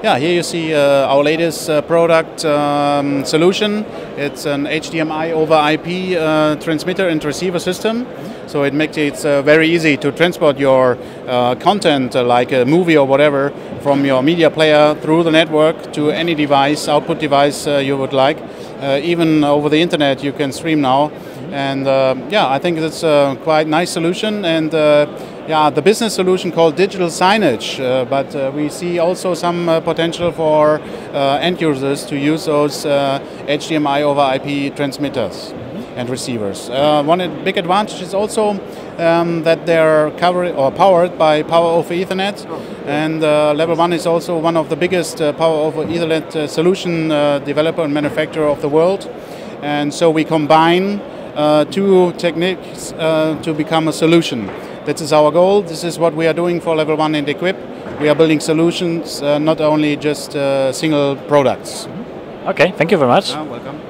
Yeah, here you see our latest product solution. It's an HDMI over IP transmitter and receiver system. So it makes it very easy to transport your content, like a movie or whatever, from your media player through the network to any device, output device you would like. Even over the internet you can stream now. And yeah, I think it's a quite nice solution. And yeah, the business solution called digital signage, but we see also some potential for end users to use those HDMI over IP transmitters and receivers. One big advantage is also that they are covered or powered by Power over Ethernet, and Level One is also one of the biggest Power over Ethernet solution developer and manufacturer of the world, and so we combine two techniques to become a solution. This is our goal. This is what we are doing for Level One and Equip. We are building solutions, not only just single products. Okay, thank you very much. Welcome.